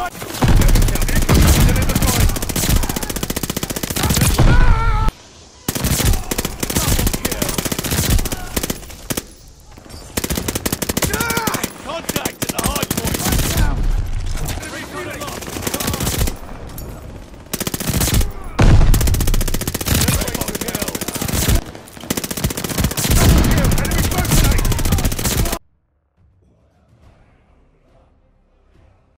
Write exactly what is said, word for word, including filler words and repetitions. Good.